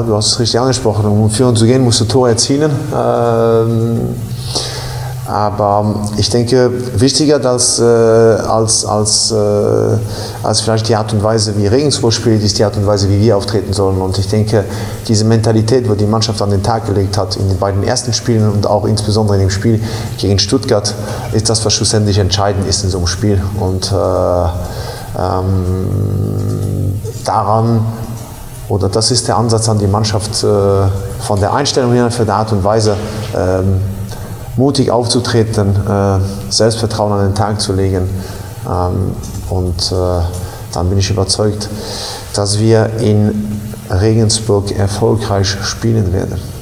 Ja, du hast es richtig angesprochen, um 4 zu gehen, musst du Tore erzielen. Aber ich denke, wichtiger als vielleicht die Art und Weise, wie Regensburg spielt, ist die Art und Weise, wie wir auftreten sollen. Und ich denke, diese Mentalität, die Mannschaft an den Tag gelegt hat, in den beiden ersten Spielen und auch insbesondere in dem Spiel gegen Stuttgart, ist das, was schlussendlich entscheidend ist in so einem Spiel. Und daran, oder das ist der Ansatz an die Mannschaft, von der Einstellung her, für die Art und Weise, mutig aufzutreten, Selbstvertrauen an den Tag zu legen, und dann bin ich überzeugt, dass wir in Regensburg erfolgreich spielen werden.